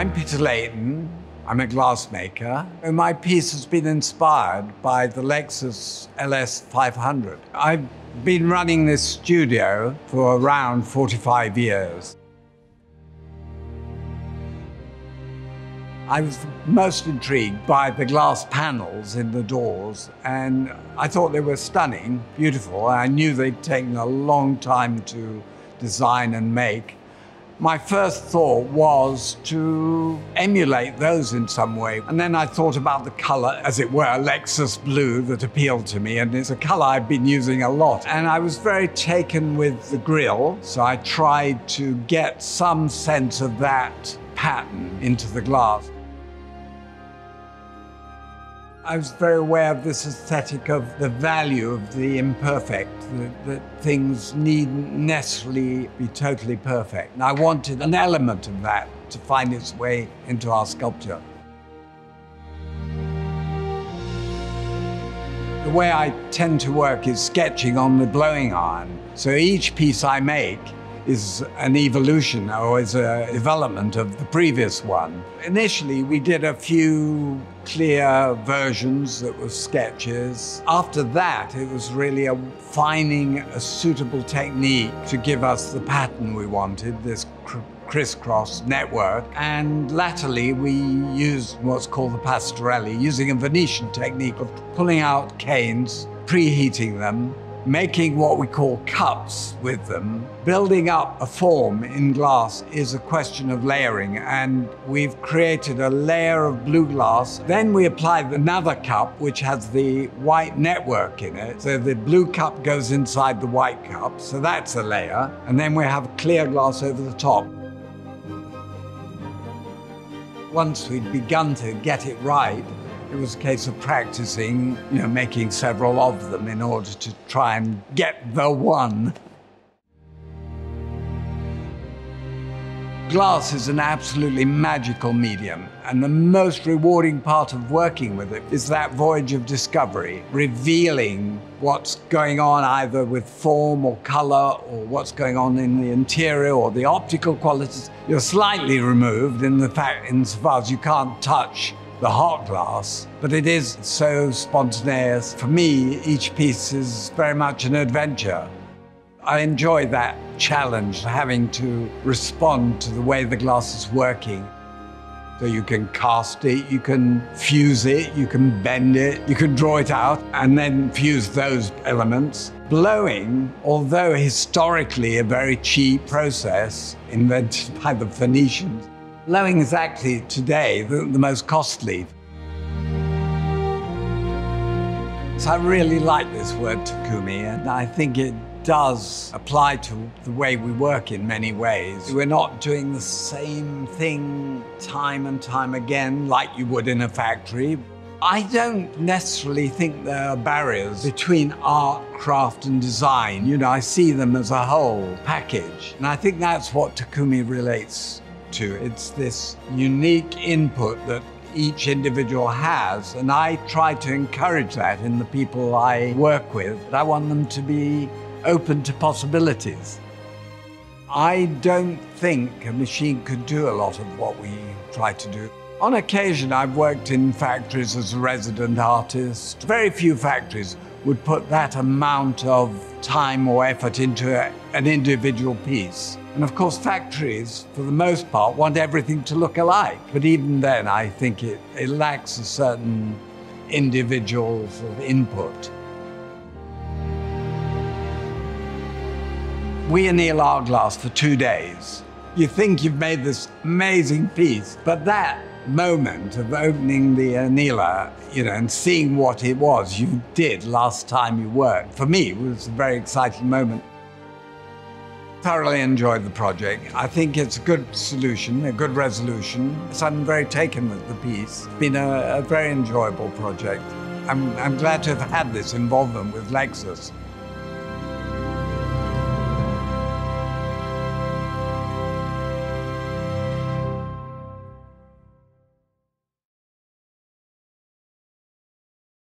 I'm Peter Layton. I'm a glassmaker. And my piece has been inspired by the Lexus LS 500. I've been running this studio for around 45 years. I was most intrigued by the glass panels in the doors, and I thought they were stunning, beautiful. I knew they'd taken a long time to design and make. My first thought was to emulate those in some way. And then I thought about the color, as it were, Lexus blue, that appealed to me. And it's a color I've been using a lot. And I was very taken with the grille. So I tried to get some sense of that pattern into the glass. I was very aware of this aesthetic of the value of the imperfect, that things needn't necessarily be totally perfect. And I wanted an element of that to find its way into our sculpture. The way I tend to work is sketching on the blowing iron. So each piece I make is an evolution or is a development of the previous one. Initially, we did a few clear versions that were sketches. After that, it was really finding a suitable technique to give us the pattern we wanted, this crisscross network. And latterly, we used what's called the Pastorelli, using a Venetian technique of pulling out canes, preheating them, making what we call cups with them. Building up a form in glass is a question of layering, and we've created a layer of blue glass. Then we applied another cup which has the white network in it. So the blue cup goes inside the white cup, so that's a layer. And then we have clear glass over the top. Once we'd begun to get it right, it was a case of practicing, making several of them in order to try and get the one. Glass is an absolutely magical medium, and the most rewarding part of working with it is that voyage of discovery, revealing what's going on either with form or color, or what's going on in the interior or the optical qualities. You're slightly removed in the fact, insofar as you can't touch the hot glass, but it is so spontaneous. For me, each piece is very much an adventure. I enjoy that challenge, having to respond to the way the glass is working. So you can cast it, you can fuse it, you can bend it, you can draw it out and then fuse those elements. Blowing, although historically a very cheap process invented by the Phoenicians, blowing is actually today the most costly. So I really like this word takumi, and I think it does apply to the way we work in many ways. We're not doing the same thing time and time again like you would in a factory. I don't necessarily think there are barriers between art, craft and design. I see them as a whole package, and I think that's what takumi relates to. It's this unique input that each individual has, and I try to encourage that in the people I work with. I want them to be open to possibilities. I don't think a machine could do a lot of what we try to do. On occasion, I've worked in factories as a resident artist. Very few factories would put that amount of time or effort into an individual piece. And of course, factories, for the most part, want everything to look alike. But even then, I think it lacks a certain individual sort of input. We anneal our glass for 2 days. You think you've made this amazing piece, but that moment of opening the annealer, and seeing what it was you did last time you worked, for me, was a very exciting moment. Thoroughly enjoyed the project. I think it's a good solution, a good resolution. So I'm very taken with the piece. It's been a very enjoyable project. I'm glad to have had this involvement with Lexus.